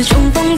次重逢。